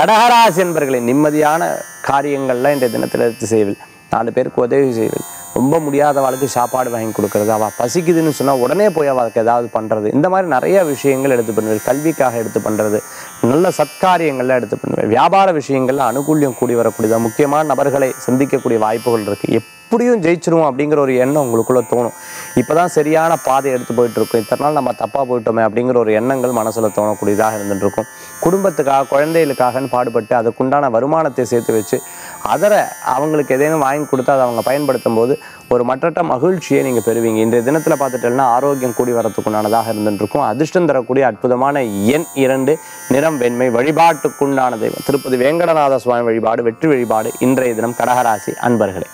கடகராசி என்பவர்களை நிம்மதியான காரியங்கள்லாம் இந்த தினத்தில் எடுத்து செய்வீர்கள். 4 பேருக்கு உதவி செய்வீர்கள். ரொம்ப முடியாதவாளுக்கு சாப்பாடு வாங்கி கொடுக்குறது, அவள் பசிக்குதுன்னு சொன்னால் உடனே போய் அவளுக்கு ஏதாவது பண்ணுறது, இந்த மாதிரி நிறைய விஷயங்கள் எடுத்து பண்ணுவீர்கள். கல்விக்காக எடுத்து பண்ணுறது, நல்ல சத்காரியங்கள்லாம் எடுத்து பண்ணுவீர்கள். வியாபார விஷயங்களில் அனுகூல்யம் கூடி வரக்கூடியதாக முக்கியமான நபர்களை சந்திக்கக்கூடிய வாய்ப்புகள் இருக்குது. எப்படியும் ஜெயிச்சிருவோம் அப்படிங்கிற ஒரு எண்ணம் உங்களுக்குள்ளே தோணும். இப்போ தான் சரியான பாதை எடுத்து போயிட்டுருக்கோம், இத்தனை நாள் நம்ம தப்பாக போயிட்டோமே அப்படிங்கிற ஒரு எண்ணங்கள் மனசில் தோணக்கூடியதாக இருந்துகிட்ருக்கும். குடும்பத்துக்காக குழந்தைகளுக்காகன்னு பாடுபட்டு அதுக்குண்டான வருமானத்தை சேர்த்து வச்சு அதரை அவங்களுக்கு எதேனும் வாங்கி கொடுத்து அதை அவங்க பயன்படுத்தும் போது ஒரு மற்றட்ட மகிழ்ச்சியை நீங்கள் பெறுவீங்க. இன்றைய தினத்தில் பார்த்துட்டோம்னா ஆரோக்கியம் கூடி வரத்துக்குண்டானதாக இருந்துகிட்ருக்கும். அதிர்ஷ்டம் தரக்கூடிய அற்புதமான எண் 2, நிறம் வெண்மை. வழிபாட்டுக்குண்டானது திருப்பதி வேங்கடநாத சுவாமி வழிபாடு, வெற்றி வழிபாடு இன்றைய தினம் கடகராசி அன்பர்களே.